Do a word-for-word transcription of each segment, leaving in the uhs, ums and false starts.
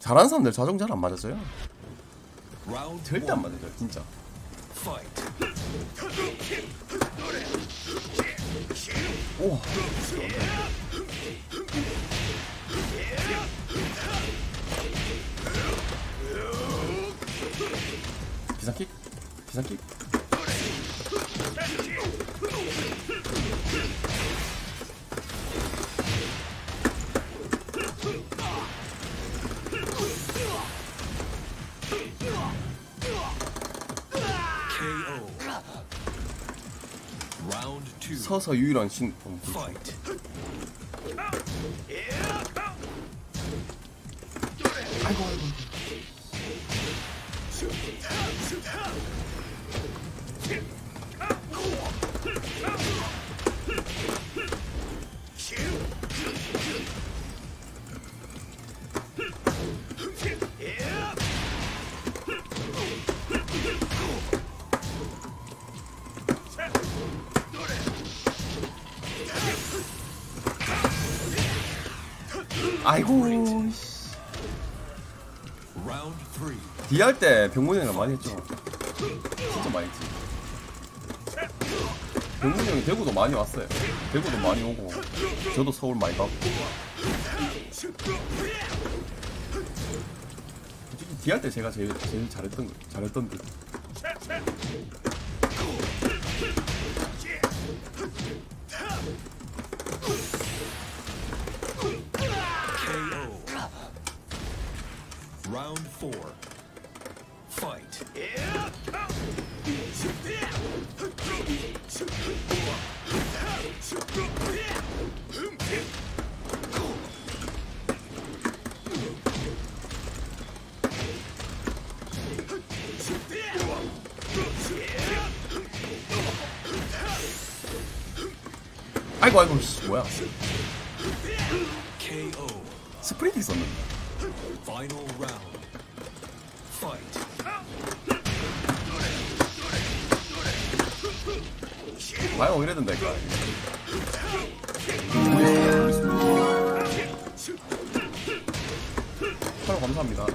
잘하는 사람들 자정 잘 안 맞았어요. 절대 안 맞았어요, 진짜. 오. 비상킥? 비상킥? 서서 유일한 신... 어, 아이고 아이고 아이고 D 할 때 병문형이랑 많이 했죠. 진짜 많이 했지. 병문형이 대구도 많이 왔어요. 대구도 많이 오고 저도 서울 많이 가고. 솔직히 D 할 때 제가 제일, 제일 잘했던 거 잘했던 듯. 아이고 아이고 뭐야 스프린트 있었네. 과연 오히려 된다니까. 팔로 감사합니다.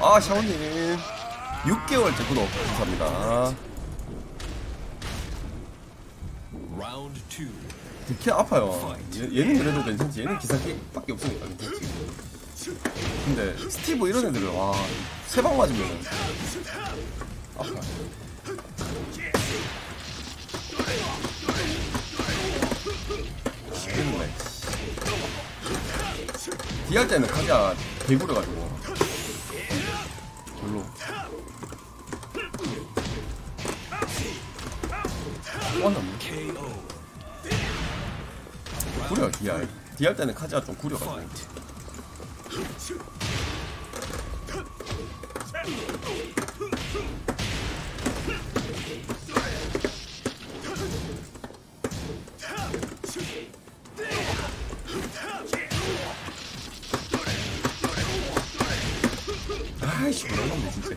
아 샤오님 육 개월째 구독 감사합니다. 특히 아파요. 얘, 얘는 그래도 괜찮지. 얘는 기사킥밖에 없으니까 괜찮지. 근데 스티브 이런 애들은 와 세 방 맞으면 아파. D 할 때는 가자 개구려가지고 별로. 원하면 구려 D 할 D 할 때는 카지가 좀 구려가지고. 아이씨 뭐라는데 진짜.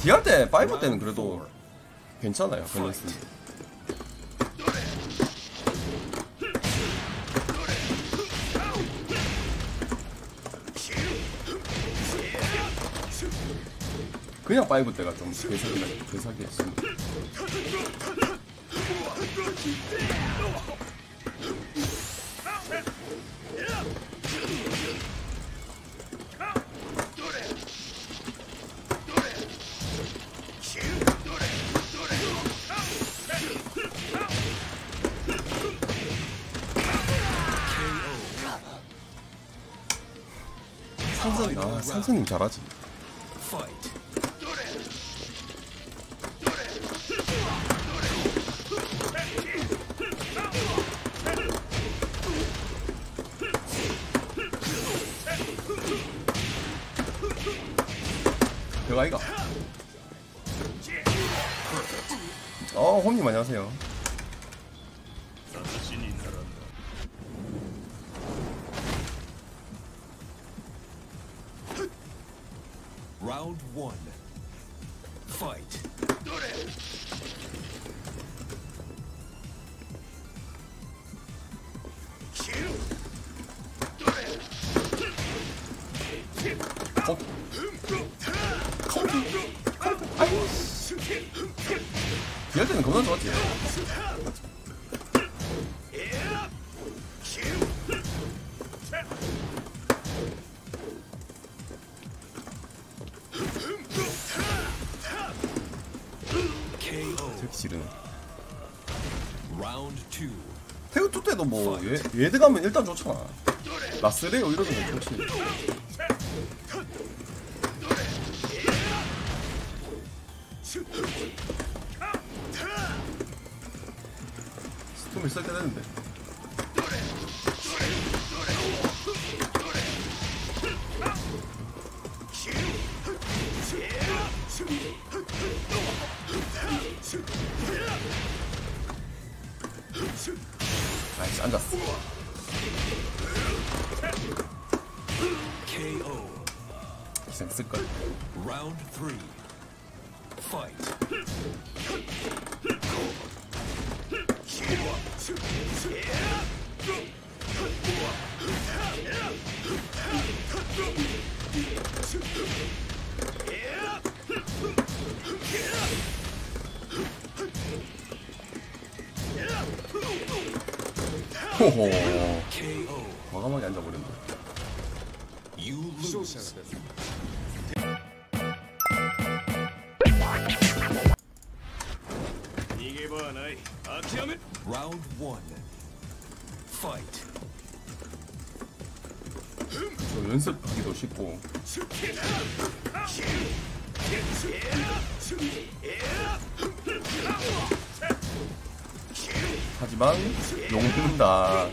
D 할 때 파이브 때는 그래도 괜찮아요. 밸런스. 그냥 파이브 때가 좀 괴사긴 하죠. 괴사긴 했습니다. 상선이, 아, 상선님 잘하지. 아이가. 어, 홈님 안녕하세요. 라운드 원. 파이트. 이럴 때는 겁나 좋았지. 되게 지르네. 태우투 때도 뭐 예드 가면 일단 좋잖아. 라스레오 이러면 좋지. 스톰을 쓸때 되는데 아이씨 앉았어. 기생 쓸걸. Fight. 호호. 과감하게 앉아버린다. You lose. Round one. Fight. 저 연습하기도 쉽고. 하지만 욕 먹는다.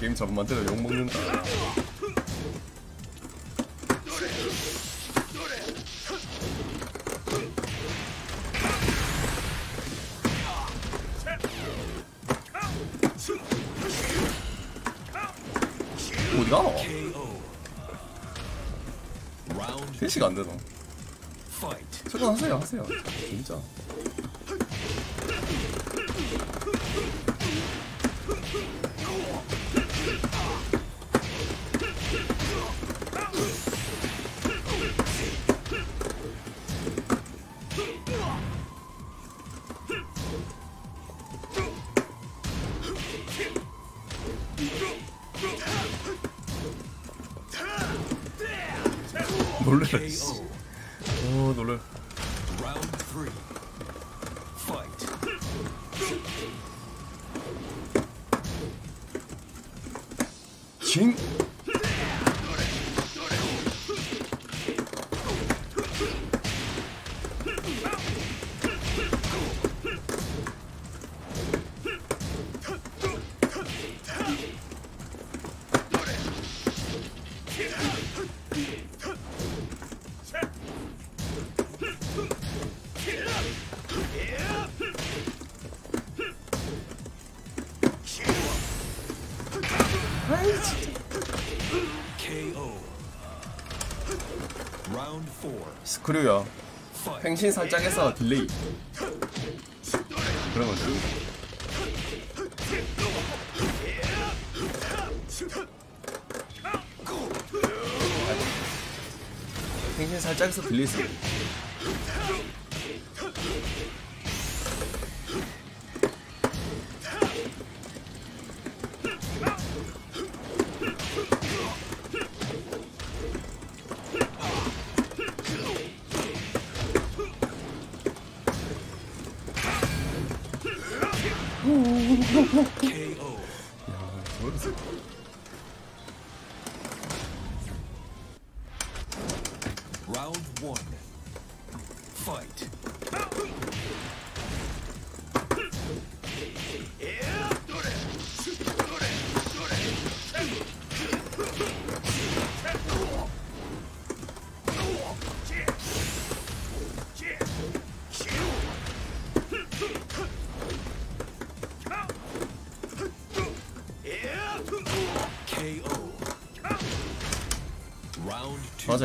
게임 잡으면 안 돼요. 욕 먹는다. 어디가 너? 대시가 안 되나? 최근 하세요, 하세요. 진짜. 놀래라. 오, 놀래. 징. 스크류야. 횡신 살짝 해서 딜레이. 그러면 갱신 살짝에서 들릴 수 있어요. 맞아,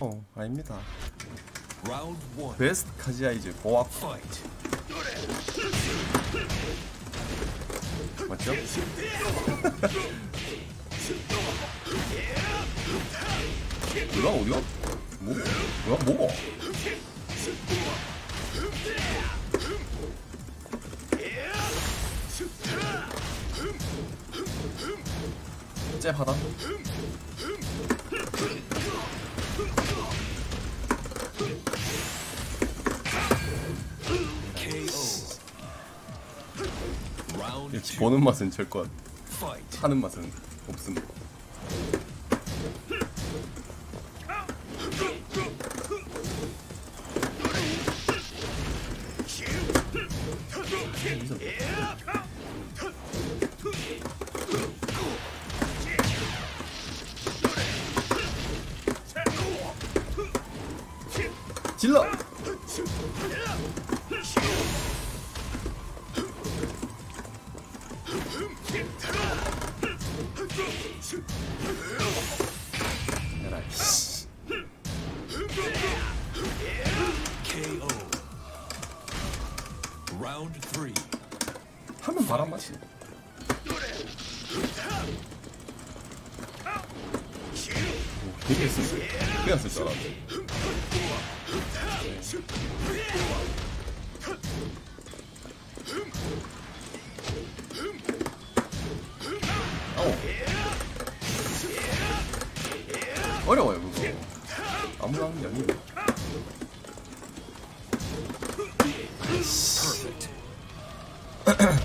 어, 아닙니다. 베스트 카즈야 이제 보아 맞죠? 뭐야 어디야? 뭐? 뭐야 뭐? 잽하다. 보는 맛은 절것 하는 맛은 없습니다. 질러! 하면 바람 맞지. 되게 쓸 그냥 쓸 줄 알았는데. 어려워요 그거. 아무나 하는 게 아니에요.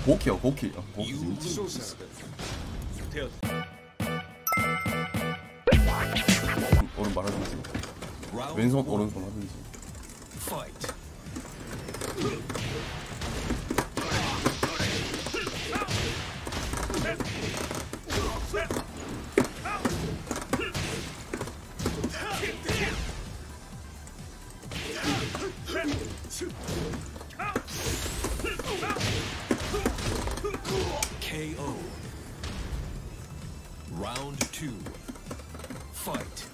고키요 고키. 고키 오른 말 하든지 왼손 오른손 하든지. 케이오 라운드 투 파이트.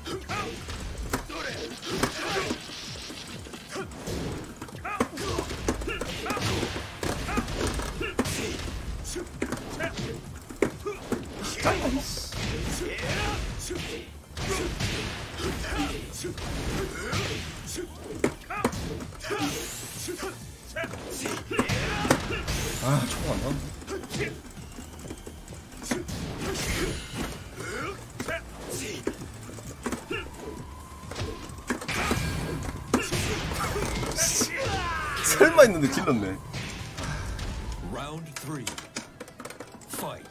아, 저거 안 나온다. 설마 했는데 질렀네. Round three. Fight.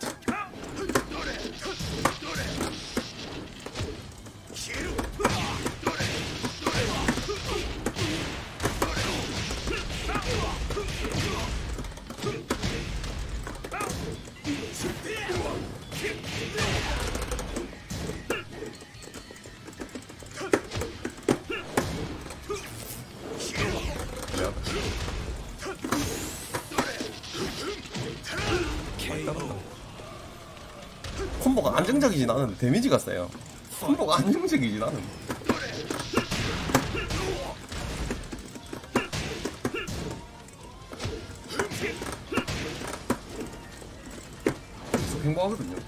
콤보가 안정적이진 않은데 데미지가 세요. 콤보가 안정적이진 않은데 계속 행보하거든요.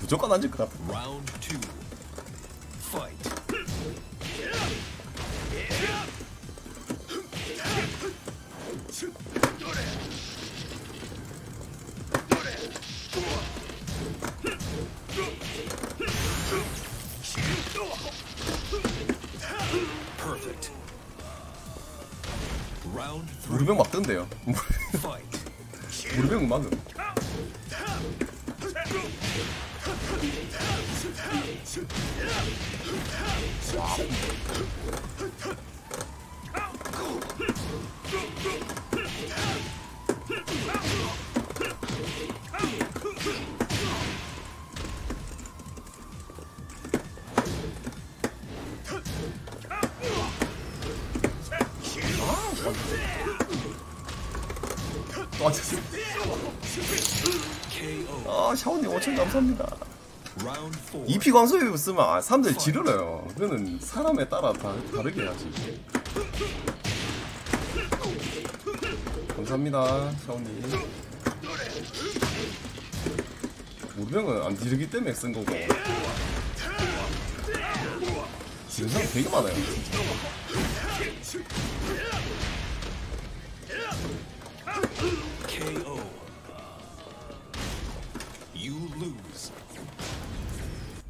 무조건 앉을 것 같아. Round two. Fight. Perfect. Round three. 무릎에 막 뜬대요. 무릎에 막 막음. 아, 샤오님 오천 감사합니다. 이피 광수에 쓰면 아, 사람들이 지르러요. 그거는 사람에 따라 다 다르게 해야지. 감사합니다, 샤오님. 무병은 안 지르기 때문에 쓴 거고. 지금 사람 되게 많아요. 케이오. You lose.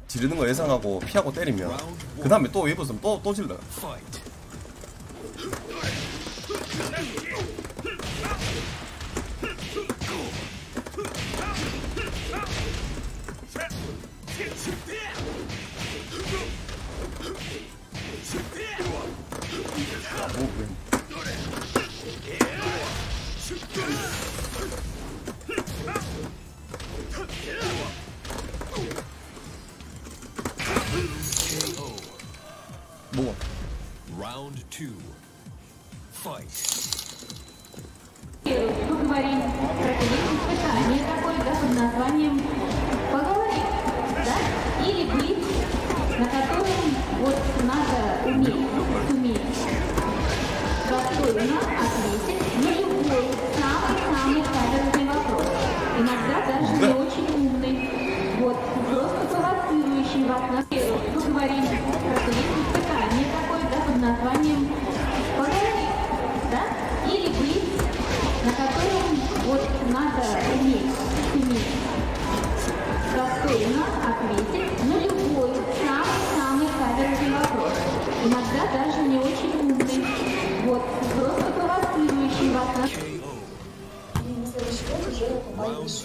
지르는 거 예상하고 피하고 때리면 그 다음에 또 웨이브 쓰면 또, 또 질러. 아, 뭐, 뭐. Round two. Fight.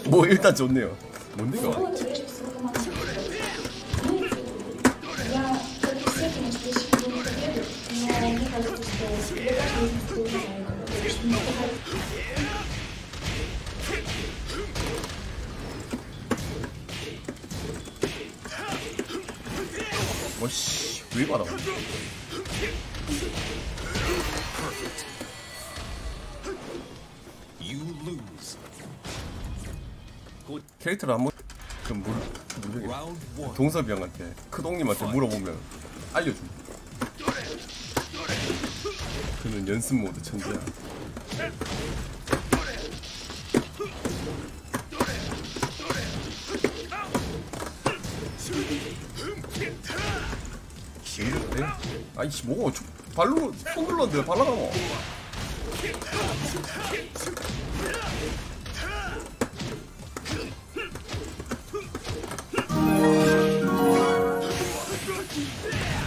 뭐 일단 좋네요. 뭔데 이거? 와씨 왜 받아? You lose. 캐릭터를 한번 그 물, 모르겠어. 동섭이 형한테, 크동님한테 물어보면 알려줌. 그는 연습 모드 천재야. 아이씨 뭐 발로 손 눌렀는데 발라가면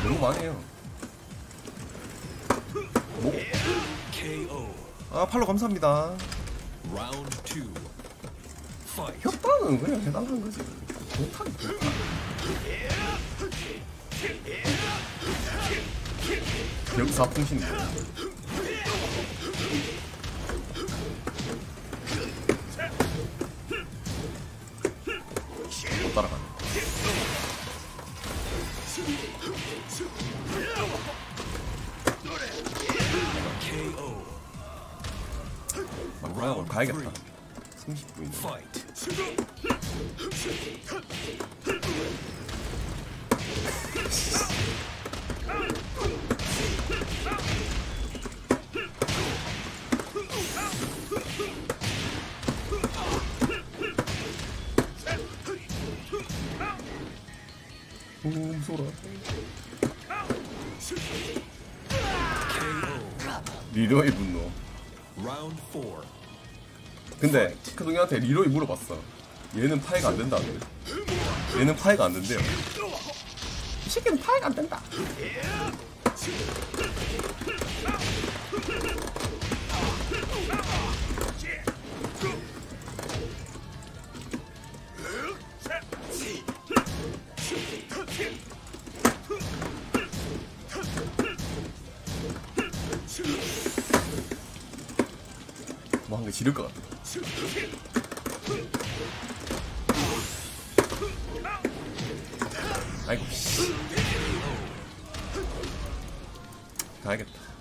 너무 많이 해요. 뭐? 아 팔로 감사합니다. 협박은 그냥 대단한 거지. 못하니 여기서 아프신데 못 따라가네. 아, 뭐야, 가야겠다. 삼십 분이네. 오, 무서워라. 리로의 분노. 근데 크동이한테 리로이 물어봤어. 얘는 파이가 안 된다며. 얘는 파이가 안 된대요. 이 새끼는 파이가 안 된다. 뭐 한 개 지를 것 같아. 아이고 씨. 가야겠다.